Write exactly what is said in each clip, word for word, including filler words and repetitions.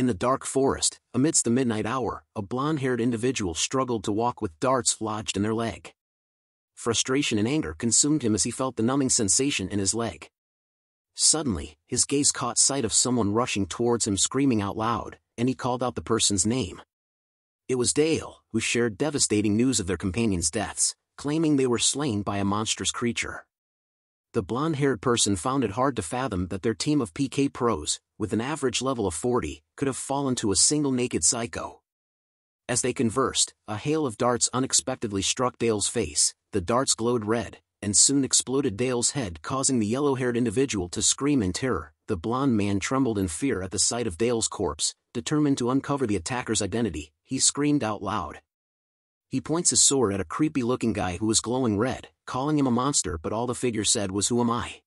In the dark forest, amidst the midnight hour, a blonde-haired individual struggled to walk with darts lodged in their leg. Frustration and anger consumed him as he felt the numbing sensation in his leg. Suddenly, his gaze caught sight of someone rushing towards him screaming out loud, and he called out the person's name. It was Dale, who shared devastating news of their companions' deaths, claiming they were slain by a monstrous creature. The blonde-haired person found it hard to fathom that their team of P K pros, with an average level of forty, could have fallen to a single naked psycho. As they conversed, a hail of darts unexpectedly struck Dale's face, the darts glowed red, and soon exploded Dale's head, causing the yellow-haired individual to scream in terror. The blonde man trembled in fear at the sight of Dale's corpse. Determined to uncover the attacker's identity, he screamed out loud. He points his sword at a creepy-looking guy who was glowing red, calling him a monster, but all the figure said was, "Who am I?"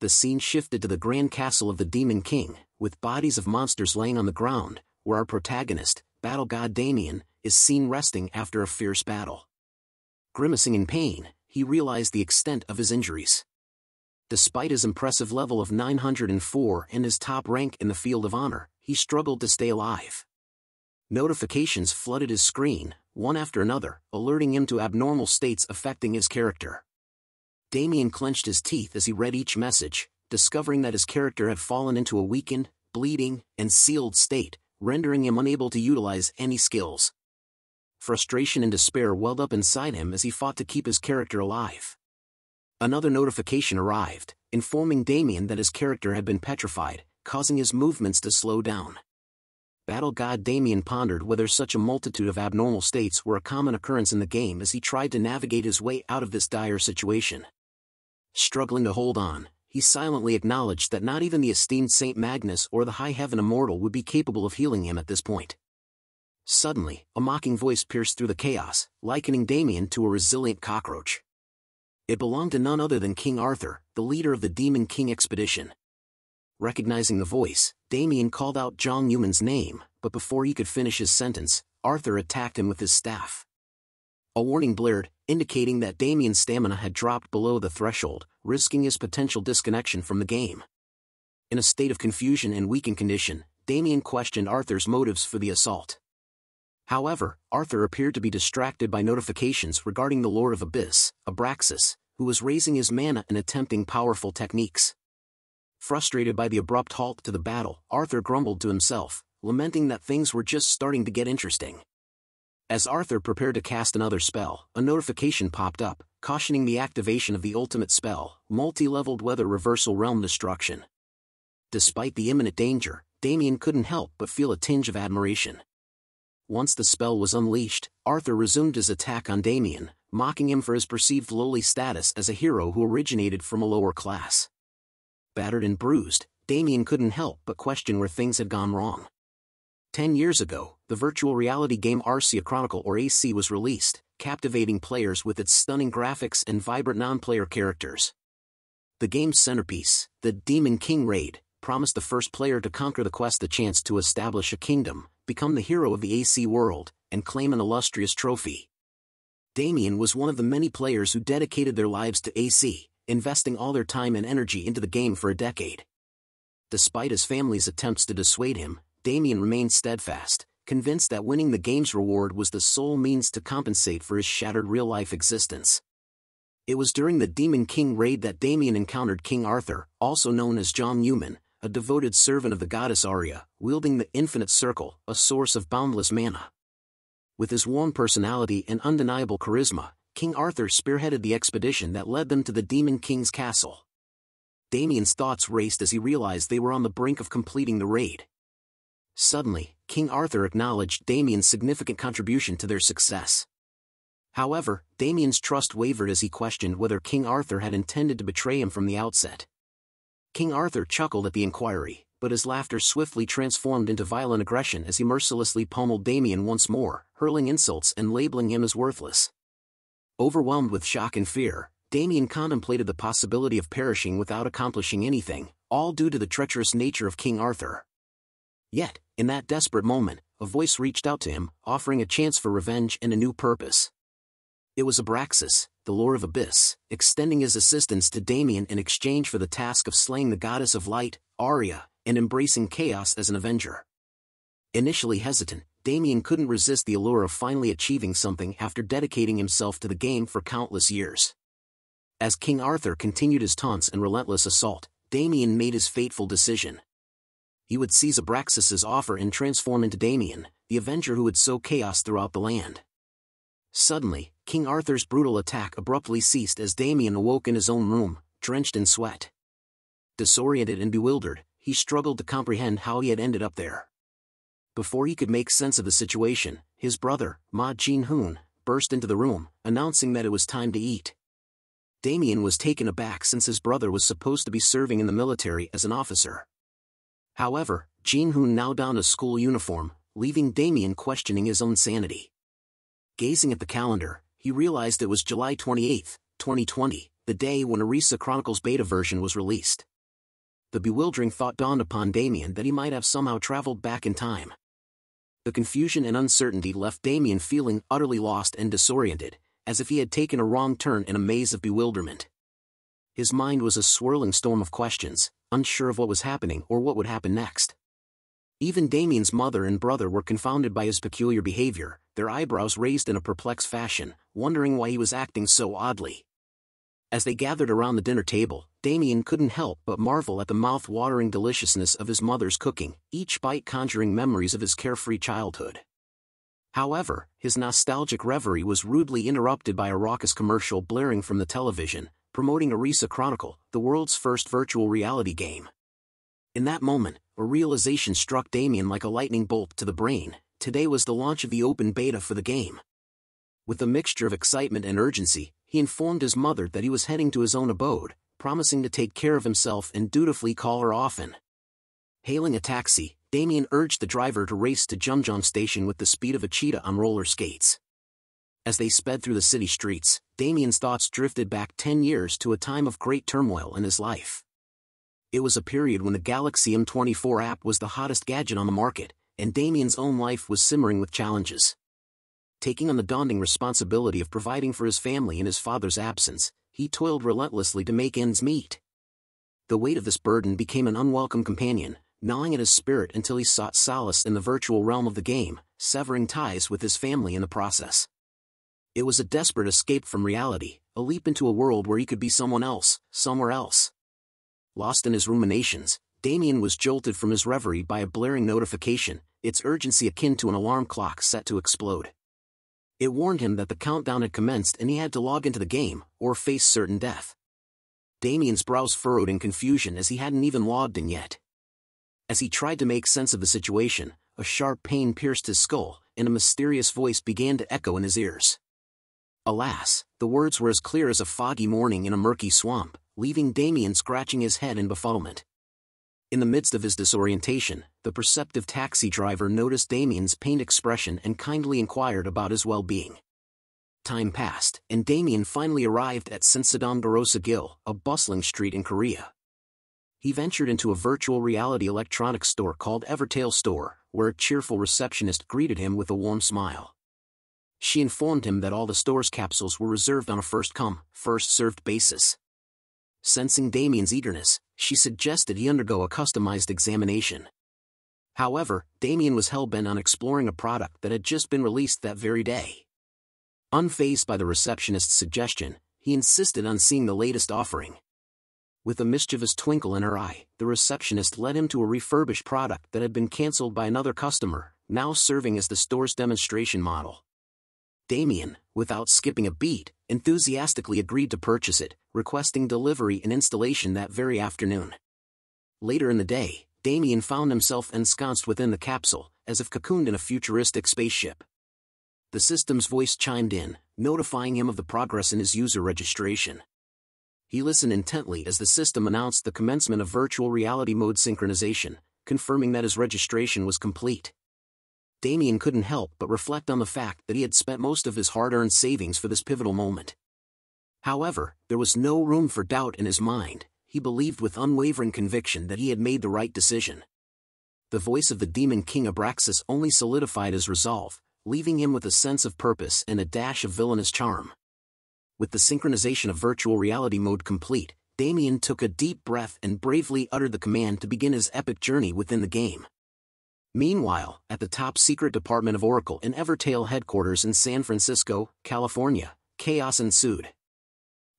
The scene shifted to the grand castle of the Demon King, with bodies of monsters laying on the ground, where our protagonist, battle god Damien, is seen resting after a fierce battle. Grimacing in pain, he realized the extent of his injuries. Despite his impressive level of nine hundred four and his top rank in the Field of Honor, he struggled to stay alive. Notifications flooded his screen, one after another, alerting him to abnormal states affecting his character. Damien clenched his teeth as he read each message, discovering that his character had fallen into a weakened, bleeding, and sealed state, rendering him unable to utilize any skills. Frustration and despair welled up inside him as he fought to keep his character alive. Another notification arrived, informing Damien that his character had been petrified, causing his movements to slow down. Battle god Damien pondered whether such a multitude of abnormal states were a common occurrence in the game as he tried to navigate his way out of this dire situation. Struggling to hold on, he silently acknowledged that not even the esteemed Saint Magnus or the High Heaven Immortal would be capable of healing him at this point. Suddenly, a mocking voice pierced through the chaos, likening Damien to a resilient cockroach. It belonged to none other than King Arthur, the leader of the Demon King expedition. Recognizing the voice, Damien called out Zhang Yuman's name, but before he could finish his sentence, Arthur attacked him with his staff. A warning blared, indicating that Damien's stamina had dropped below the threshold, risking his potential disconnection from the game. In a state of confusion and weakened condition, Damien questioned Arthur's motives for the assault. However, Arthur appeared to be distracted by notifications regarding the Lord of Abyss, Abraxas, who was raising his mana and attempting powerful techniques. Frustrated by the abrupt halt to the battle, Arthur grumbled to himself, lamenting that things were just starting to get interesting. As Arthur prepared to cast another spell, a notification popped up, cautioning the activation of the ultimate spell, multi-leveled Weather Reversal Realm Destruction. Despite the imminent danger, Damien couldn't help but feel a tinge of admiration. Once the spell was unleashed, Arthur resumed his attack on Damien, mocking him for his perceived lowly status as a hero who originated from a lower class. Battered and bruised, Damien couldn't help but question where things had gone wrong. Ten years ago, the virtual reality game Arcia Chronicle or A C was released, captivating players with its stunning graphics and vibrant non-player characters. The game's centerpiece, the Demon King Raid, promised the first player to conquer the quest the chance to establish a kingdom, become the hero of the A C world, and claim an illustrious trophy. Damien was one of the many players who dedicated their lives to A C, investing all their time and energy into the game for a decade. Despite his family's attempts to dissuade him, Damien remained steadfast, convinced that winning the game's reward was the sole means to compensate for his shattered real-life existence. It was during the Demon King Raid that Damien encountered King Arthur, also known as John Newman, a devoted servant of the goddess Aria, wielding the Infinite Circle, a source of boundless mana. With his warm personality and undeniable charisma, King Arthur spearheaded the expedition that led them to the Demon King's castle. Damien's thoughts raced as he realized they were on the brink of completing the raid. Suddenly, King Arthur acknowledged Damien's significant contribution to their success. However, Damien's trust wavered as he questioned whether King Arthur had intended to betray him from the outset. King Arthur chuckled at the inquiry, but his laughter swiftly transformed into violent aggression as he mercilessly pummeled Damien once more, hurling insults and labeling him as worthless. Overwhelmed with shock and fear, Damien contemplated the possibility of perishing without accomplishing anything, all due to the treacherous nature of King Arthur. Yet, in that desperate moment, a voice reached out to him, offering a chance for revenge and a new purpose. It was Abraxas, the Lord of Abyss, extending his assistance to Damien in exchange for the task of slaying the goddess of light, Aria, and embracing chaos as an avenger. Initially hesitant, Damien couldn't resist the allure of finally achieving something after dedicating himself to the game for countless years. As King Arthur continued his taunts and relentless assault, Damien made his fateful decision. He would seize Abraxas' offer and transform into Damien, the Avenger who would sow chaos throughout the land. Suddenly, King Arthur's brutal attack abruptly ceased as Damien awoke in his own room, drenched in sweat. Disoriented and bewildered, he struggled to comprehend how he had ended up there. Before he could make sense of the situation, his brother, Ma Jin Hoon, burst into the room, announcing that it was time to eat. Damien was taken aback since his brother was supposed to be serving in the military as an officer. However, Jin Hoon now donned a school uniform, leaving Damien questioning his own sanity. Gazing at the calendar, he realized it was July twenty-eighth, twenty twenty, the day when Arisa Chronicles beta version was released. The bewildering thought dawned upon Damien that he might have somehow traveled back in time. The confusion and uncertainty left Damien feeling utterly lost and disoriented, as if he had taken a wrong turn in a maze of bewilderment. His mind was a swirling storm of questions, unsure of what was happening or what would happen next. Even Damien's mother and brother were confounded by his peculiar behavior, their eyebrows raised in a perplexed fashion, wondering why he was acting so oddly. As they gathered around the dinner table, Damien couldn't help but marvel at the mouth-watering deliciousness of his mother's cooking, each bite conjuring memories of his carefree childhood. However, his nostalgic reverie was rudely interrupted by a raucous commercial blaring from the television, promoting Arisa Chronicle, the world's first virtual reality game. In that moment, a realization struck Damien like a lightning bolt to the brain. Today was the launch of the open beta for the game. With a mixture of excitement and urgency, he informed his mother that he was heading to his own abode, promising to take care of himself and dutifully call her often. Hailing a taxi, Damien urged the driver to race to Jumjong Station with the speed of a cheetah on roller skates. As they sped through the city streets, Damien's thoughts drifted back ten years to a time of great turmoil in his life. It was a period when the Galaxy M twenty-four app was the hottest gadget on the market, and Damien's own life was simmering with challenges. Taking on the daunting responsibility of providing for his family in his father's absence, he toiled relentlessly to make ends meet. The weight of this burden became an unwelcome companion, gnawing at his spirit until he sought solace in the virtual realm of the game, severing ties with his family in the process. It was a desperate escape from reality, a leap into a world where he could be someone else, somewhere else. Lost in his ruminations, Damien was jolted from his reverie by a blaring notification, its urgency akin to an alarm clock set to explode. It warned him that the countdown had commenced and he had to log into the game, or face certain death. Damien's brows furrowed in confusion as he hadn't even logged in yet. As he tried to make sense of the situation, a sharp pain pierced his skull, and a mysterious voice began to echo in his ears. Alas, the words were as clear as a foggy morning in a murky swamp, leaving Damien scratching his head in befuddlement. In the midst of his disorientation, the perceptive taxi driver noticed Damien's pained expression and kindly inquired about his well-being. Time passed, and Damien finally arrived at Sinsa-dong Garosugil, a bustling street in Korea. He ventured into a virtual reality electronics store called Evertail Store, where a cheerful receptionist greeted him with a warm smile. She informed him that all the store's capsules were reserved on a first-come, first-served basis. Sensing Damien's eagerness, she suggested he undergo a customized examination. However, Damien was hell-bent on exploring a product that had just been released that very day. Unfazed by the receptionist's suggestion, he insisted on seeing the latest offering. With a mischievous twinkle in her eye, the receptionist led him to a refurbished product that had been cancelled by another customer, now serving as the store's demonstration model. Damien, without skipping a beat, enthusiastically agreed to purchase it, requesting delivery and installation that very afternoon. Later in the day, Damien found himself ensconced within the capsule, as if cocooned in a futuristic spaceship. The system's voice chimed in, notifying him of the progress in his user registration. He listened intently as the system announced the commencement of virtual reality mode synchronization, confirming that his registration was complete. Damien couldn't help but reflect on the fact that he had spent most of his hard-earned savings for this pivotal moment. However, there was no room for doubt in his mind. He believed with unwavering conviction that he had made the right decision. The voice of the Demon King Abraxas only solidified his resolve, leaving him with a sense of purpose and a dash of villainous charm. With the synchronization of virtual reality mode complete, Damien took a deep breath and bravely uttered the command to begin his epic journey within the game. Meanwhile, at the top-secret department of Oracle and Evertale headquarters in San Francisco, California, chaos ensued.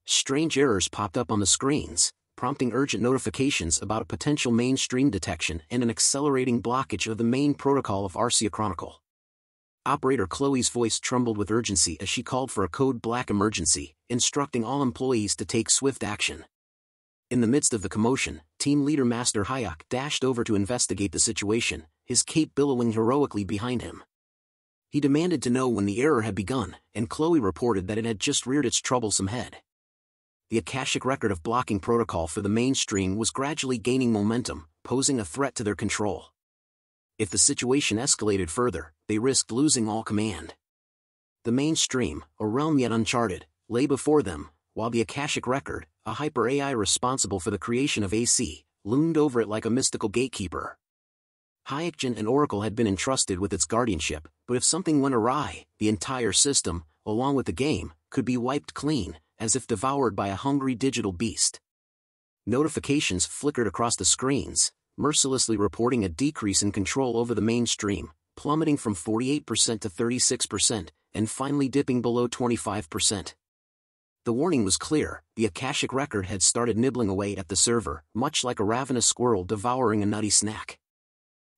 Strange errors popped up on the screens, prompting urgent notifications about a potential mainstream detection and an accelerating blockage of the main protocol of Arcia Chronicle. Operator Chloe's voice trembled with urgency as she called for a code black emergency, instructing all employees to take swift action. In the midst of the commotion, team leader Master Hayok dashed over to investigate the situation, his cape billowing heroically behind him. He demanded to know when the error had begun, and Chloe reported that it had just reared its troublesome head. The Akashic Record of blocking protocol for the mainstream was gradually gaining momentum, posing a threat to their control. If the situation escalated further, they risked losing all command. The mainstream, a realm yet uncharted, lay before them, while the Akashic Record, a hyper-A I responsible for the creation of A C, loomed over it like a mystical gatekeeper. Hayekjin and Oracle had been entrusted with its guardianship, but if something went awry, the entire system, along with the game, could be wiped clean, as if devoured by a hungry digital beast. Notifications flickered across the screens, mercilessly reporting a decrease in control over the mainstream, plummeting from forty-eight percent to thirty-six percent, and finally dipping below twenty-five percent. The warning was clear, the Akashic Record had started nibbling away at the server, much like a ravenous squirrel devouring a nutty snack.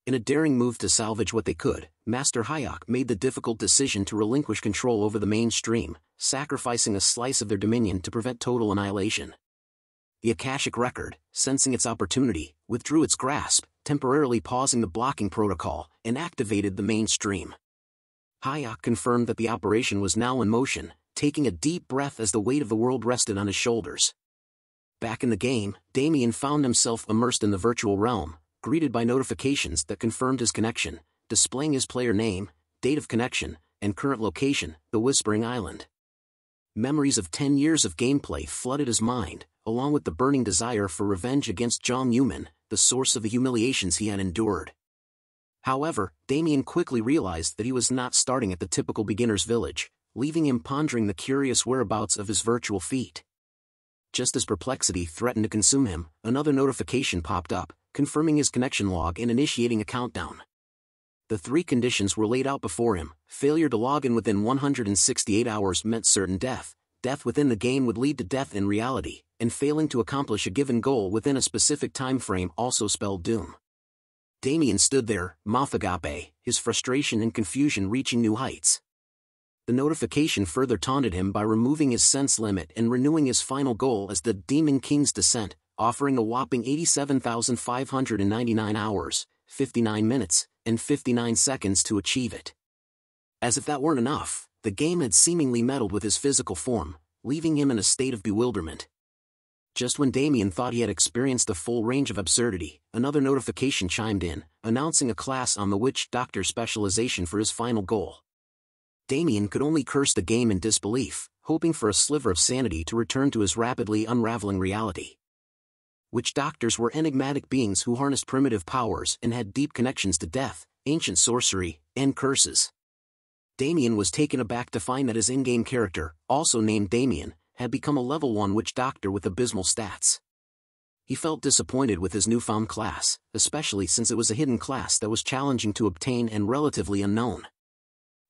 In a daring move to salvage what they could, Master Hayok made the difficult decision to relinquish control over the mainstream, sacrificing a slice of their dominion to prevent total annihilation. The Akashic Record, sensing its opportunity, withdrew its grasp, temporarily pausing the blocking protocol, and activated the mainstream. Hayok confirmed that the operation was now in motion, taking a deep breath as the weight of the world rested on his shoulders. Back in the game, Damien found himself immersed in the virtual realm, greeted by notifications that confirmed his connection, displaying his player name, date of connection, and current location, the Whispering Island. Memories of ten years of gameplay flooded his mind, along with the burning desire for revenge against John Newman, the source of the humiliations he had endured. However, Damien quickly realized that he was not starting at the typical beginner's village, leaving him pondering the curious whereabouts of his virtual feet. Just as perplexity threatened to consume him, another notification popped up, confirming his connection log and initiating a countdown. The three conditions were laid out before him: failure to log in within one hundred sixty-eight hours meant certain death, death within the game would lead to death in reality, and failing to accomplish a given goal within a specific time frame also spelled doom. Damien stood there, mouth agape, his frustration and confusion reaching new heights. The notification further taunted him by removing his sense limit and renewing his final goal as the Demon King's Descent, offering a whopping eighty-seven thousand five hundred ninety-nine hours, fifty-nine minutes, and fifty-nine seconds to achieve it. As if that weren't enough, the game had seemingly meddled with his physical form, leaving him in a state of bewilderment. Just when Damien thought he had experienced the full range of absurdity, another notification chimed in, announcing a class on the Witch Doctor specialization for his final goal. Damien could only curse the game in disbelief, hoping for a sliver of sanity to return to his rapidly unraveling reality. Witch doctors were enigmatic beings who harnessed primitive powers and had deep connections to death, ancient sorcery, and curses. Damien was taken aback to find that his in-game character, also named Damien, had become a level one witch doctor with abysmal stats. He felt disappointed with his newfound class, especially since it was a hidden class that was challenging to obtain and relatively unknown.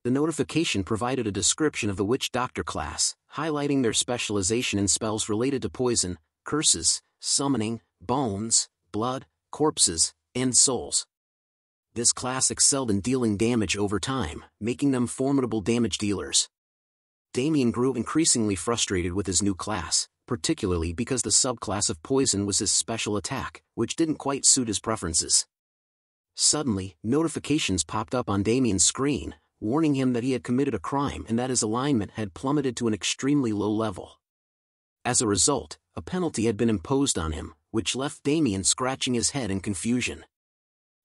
The notification provided a description of the Witch Doctor class, highlighting their specialization in spells related to poison, curses, summoning, bones, blood, corpses, and souls. This class excelled in dealing damage over time, making them formidable damage dealers. Damien grew increasingly frustrated with his new class, particularly because the subclass of poison was his special attack, which didn't quite suit his preferences. Suddenly, notifications popped up on Damien's screen, warning him that he had committed a crime and that his alignment had plummeted to an extremely low level. As a result, a penalty had been imposed on him, which left Damien scratching his head in confusion.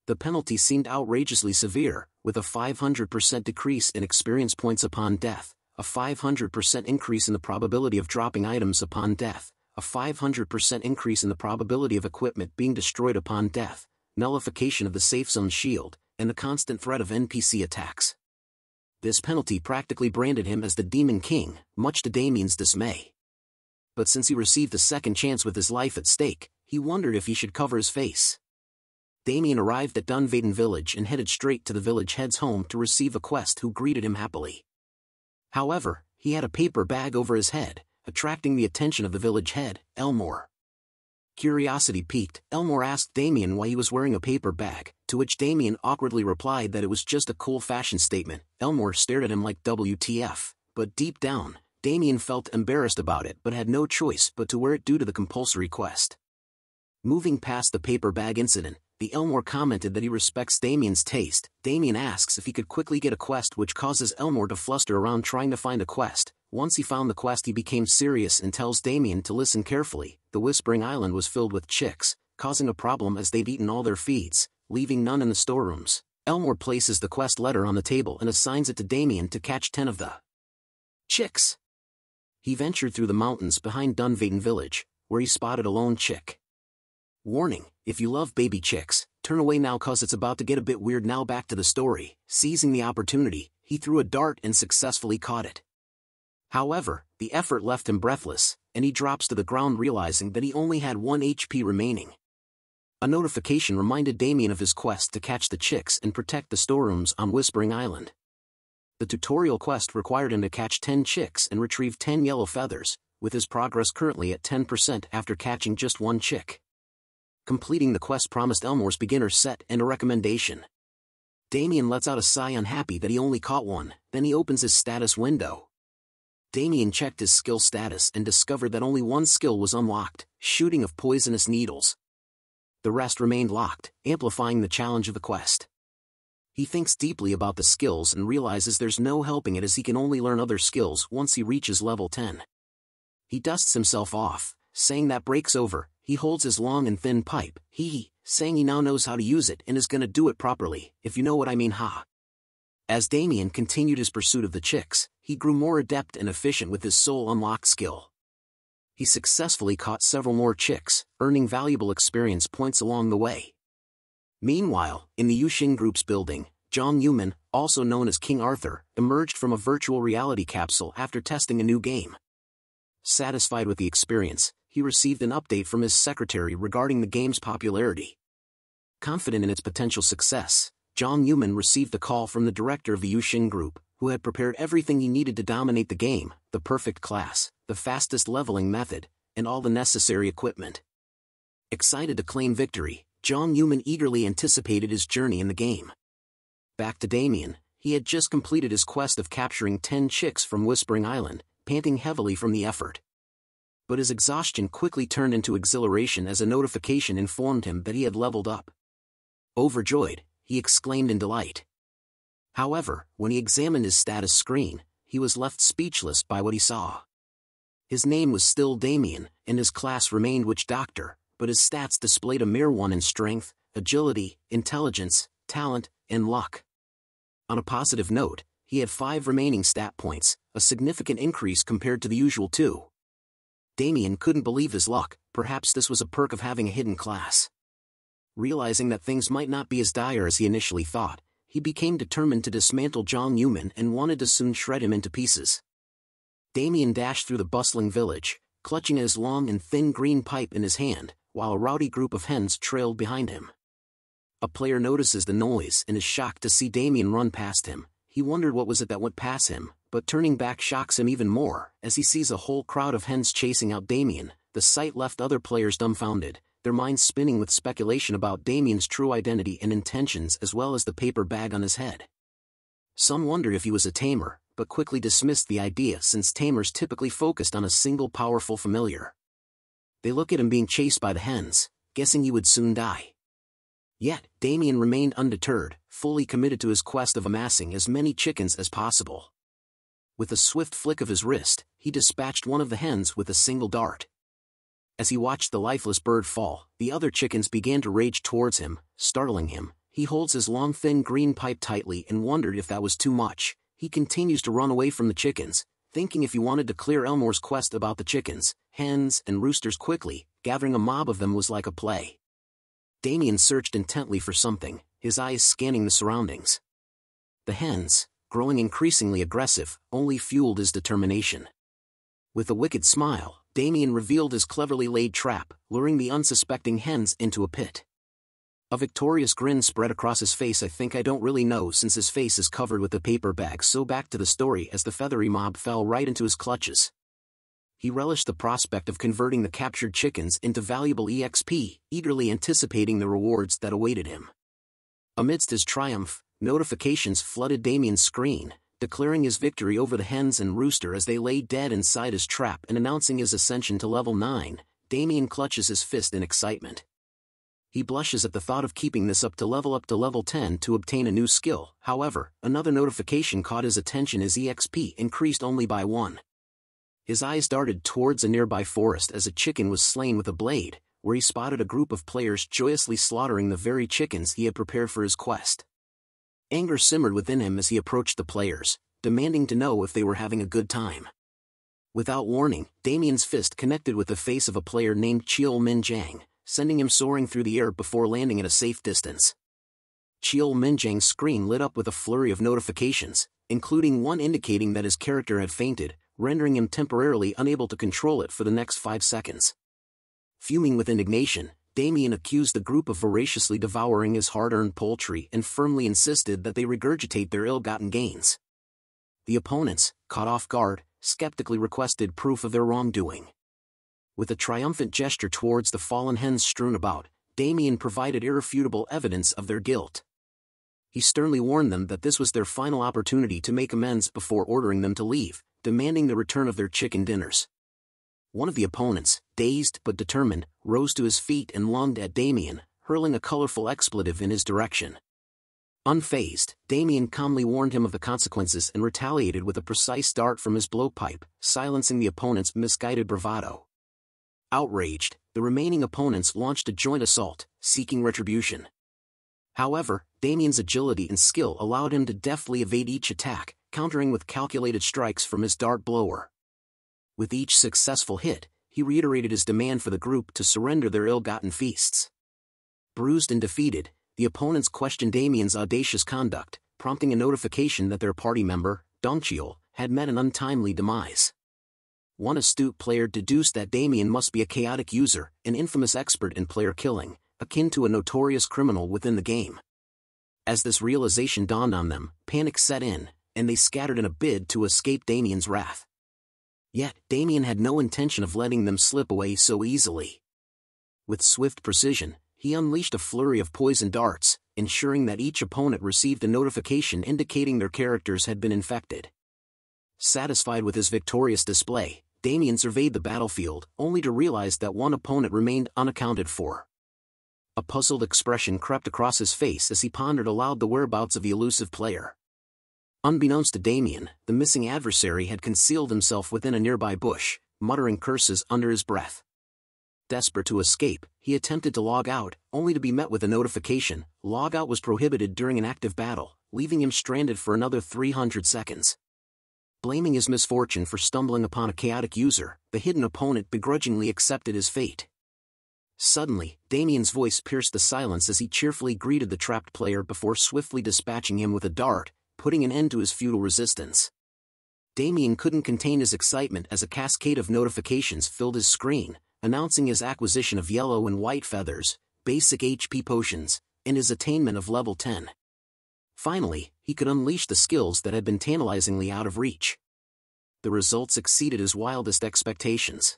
The penalty seemed outrageously severe, with a five hundred percent decrease in experience points upon death, a five hundred percent increase in the probability of dropping items upon death, a five hundred percent increase in the probability of equipment being destroyed upon death, nullification of the safe zone shield, and the constant threat of N P C attacks. This penalty practically branded him as the Demon King, much to Damien's dismay. But since he received a second chance with his life at stake, he wondered if he should cover his face. Damien arrived at Dunvegan Village and headed straight to the village head's home to receive a quest who greeted him happily. However, he had a paper bag over his head, attracting the attention of the village head, Elmore. Curiosity piqued, Elmore asked Damien why he was wearing a paper bag, to which Damien awkwardly replied that it was just a cool fashion statement. Elmore stared at him like W T F, but deep down, Damien felt embarrassed about it but had no choice but to wear it due to the compulsory quest. Moving past the paper bag incident, the Elmore commented that he respects Damien's taste. Damien asks if he could quickly get a quest, which causes Elmore to fluster around trying to find a quest. Once he found the quest, he became serious and tells Damien to listen carefully. The Whispering Island was filled with chicks, causing a problem as they'd eaten all their feeds, leaving none in the storerooms. Elmore places the quest letter on the table and assigns it to Damien to catch ten of the chicks. He ventured through the mountains behind Dunvegan Village, where he spotted a lone chick. Warning, if you love baby chicks, turn away now cause it's about to get a bit weird. Now back to the story. Seizing the opportunity, he threw a dart and successfully caught it. However, the effort left him breathless, and he drops to the ground realizing that he only had one H P remaining. A notification reminded Damien of his quest to catch the chicks and protect the storerooms on Whispering Island. The tutorial quest required him to catch ten chicks and retrieve ten yellow feathers, with his progress currently at ten percent after catching just one chick. Completing the quest promised Elmore's beginner set and a recommendation. Damien lets out a sigh, unhappy that he only caught one, then he opens his status window. Damien checked his skill status and discovered that only one skill was unlocked, shooting of poisonous needles. The rest remained locked, amplifying the challenge of the quest. He thinks deeply about the skills and realizes there's no helping it as he can only learn other skills once he reaches level ten. He dusts himself off, saying that break's over. He holds his long and thin pipe, hee hee, saying he now knows how to use it and is gonna do it properly, if you know what I mean, ha. As Damien continued his pursuit of the chicks, he grew more adept and efficient with his soul unlock skill. He successfully caught several more chicks, earning valuable experience points along the way. Meanwhile, in the Yusheng Group's building, John Newman, also known as King Arthur, emerged from a virtual reality capsule after testing a new game. Satisfied with the experience, he received an update from his secretary regarding the game's popularity. Confident in its potential success, John Newman received a call from the director of the Yusheng Group, who had prepared everything he needed to dominate the game, the perfect class, the fastest leveling method, and all the necessary equipment. Excited to claim victory, John Newman eagerly anticipated his journey in the game. Back to Damien, he had just completed his quest of capturing ten chicks from Whispering Island, panting heavily from the effort. But his exhaustion quickly turned into exhilaration as a notification informed him that he had leveled up. Overjoyed, he exclaimed in delight. However, when he examined his status screen, he was left speechless by what he saw. His name was still Damien, and his class remained Witch Doctor, but his stats displayed a mere one in strength, agility, intelligence, talent, and luck. On a positive note, he had five remaining stat points, a significant increase compared to the usual two. Damien couldn't believe his luck. Perhaps this was a perk of having a hidden class. Realizing that things might not be as dire as he initially thought, he became determined to dismantle John Newman and wanted to soon shred him into pieces. Damien dashed through the bustling village, clutching his long and thin green pipe in his hand, while a rowdy group of hens trailed behind him. A player notices the noise and is shocked to see Damien run past him. He wondered what was it that went past him, but turning back shocks him even more, as he sees a whole crowd of hens chasing out Damien. The sight left other players dumbfounded, their minds spinning with speculation about Damien's true identity and intentions, as well as the paper bag on his head. Some wondered if he was a tamer, but quickly dismissed the idea since tamers typically focused on a single powerful familiar. They look at him being chased by the hens, guessing he would soon die. Yet, Damien remained undeterred, fully committed to his quest of amassing as many chickens as possible. With a swift flick of his wrist, he dispatched one of the hens with a single dart. As he watched the lifeless bird fall, the other chickens began to rage towards him, startling him. He holds his long thin green pipe tightly and wondered if that was too much. He continues to run away from the chickens, thinking if he wanted to clear Elmore's quest about the chickens, hens, and roosters quickly, gathering a mob of them was like a play. Damien searched intently for something, his eyes scanning the surroundings. The hens, growing increasingly aggressive, only fueled his determination. With a wicked smile, Damien revealed his cleverly laid trap, luring the unsuspecting hens into a pit. A victorious grin spread across his face. I think I don't really know since his face is covered with the paper bag. So back to the story as the feathery mob fell right into his clutches. He relished the prospect of converting the captured chickens into valuable E X P, eagerly anticipating the rewards that awaited him. Amidst his triumph, notifications flooded Damien's screen, declaring his victory over the hens and rooster as they lay dead inside his trap and announcing his ascension to level nine, Damien clutches his fist in excitement. He blushes at the thought of keeping this up to level up to level ten to obtain a new skill. However, another notification caught his attention as E X P increased only by one. His eyes darted towards a nearby forest as a chicken was slain with a blade, where he spotted a group of players joyously slaughtering the very chickens he had prepared for his quest. Anger simmered within him as he approached the players, demanding to know if they were having a good time. Without warning, Damien's fist connected with the face of a player named Chiol Min Jiang, sending him soaring through the air before landing at a safe distance. Chiol Min Jiang's screen lit up with a flurry of notifications, including one indicating that his character had fainted, rendering him temporarily unable to control it for the next five seconds. Fuming with indignation, Damien accused the group of voraciously devouring his hard-earned poultry and firmly insisted that they regurgitate their ill-gotten gains. The opponents, caught off guard, skeptically requested proof of their wrongdoing. With a triumphant gesture towards the fallen hens strewn about, Damien provided irrefutable evidence of their guilt. He sternly warned them that this was their final opportunity to make amends before ordering them to leave, demanding the return of their chicken dinners. One of the opponents, dazed but determined, rose to his feet and lunged at Damien, hurling a colorful expletive in his direction. Unfazed, Damien calmly warned him of the consequences and retaliated with a precise dart from his blowpipe, silencing the opponent's misguided bravado. Outraged, the remaining opponents launched a joint assault, seeking retribution. However, Damien's agility and skill allowed him to deftly evade each attack, countering with calculated strikes from his dart blower. With each successful hit, he reiterated his demand for the group to surrender their ill-gotten feasts. Bruised and defeated, the opponents questioned Damien's audacious conduct, prompting a notification that their party member, Dongcheol, had met an untimely demise. One astute player deduced that Damien must be a chaotic user, an infamous expert in player killing, akin to a notorious criminal within the game. As this realization dawned on them, panic set in, and they scattered in a bid to escape Damien's wrath. Yet, Damien had no intention of letting them slip away so easily. With swift precision, he unleashed a flurry of poison darts, ensuring that each opponent received a notification indicating their characters had been infected. Satisfied with his victorious display, Damien surveyed the battlefield, only to realize that one opponent remained unaccounted for. A puzzled expression crept across his face as he pondered aloud the whereabouts of the elusive player. Unbeknownst to Damien, the missing adversary had concealed himself within a nearby bush, muttering curses under his breath. Desperate to escape, he attempted to log out, only to be met with a notification. Logout was prohibited during an active battle, leaving him stranded for another three hundred seconds. Blaming his misfortune for stumbling upon a chaotic user, the hidden opponent begrudgingly accepted his fate. Suddenly, Damien's voice pierced the silence as he cheerfully greeted the trapped player before swiftly dispatching him with a dart, putting an end to his futile resistance. Damien couldn't contain his excitement as a cascade of notifications filled his screen, announcing his acquisition of yellow and white feathers, basic H P potions, and his attainment of level ten. Finally, he could unleash the skills that had been tantalizingly out of reach. The results exceeded his wildest expectations.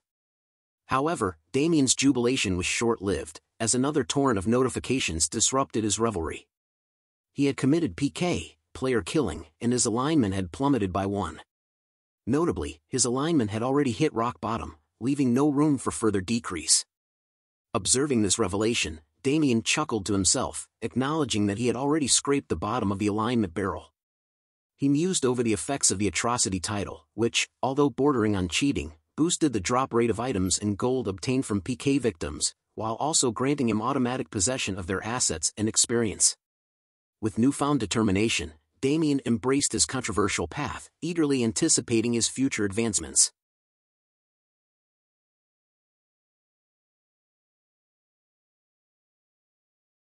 However, Damien's jubilation was short-lived, as another torrent of notifications disrupted his revelry. He had committed P K, player killing, and his alignment had plummeted by one. Notably, his alignment had already hit rock bottom, leaving no room for further decrease. Observing this revelation, Damien chuckled to himself, acknowledging that he had already scraped the bottom of the alignment barrel. He mused over the effects of the atrocity title, which, although bordering on cheating, boosted the drop rate of items and gold obtained from P K victims, while also granting him automatic possession of their assets and experience. With newfound determination, Damien embraced his controversial path, eagerly anticipating his future advancements.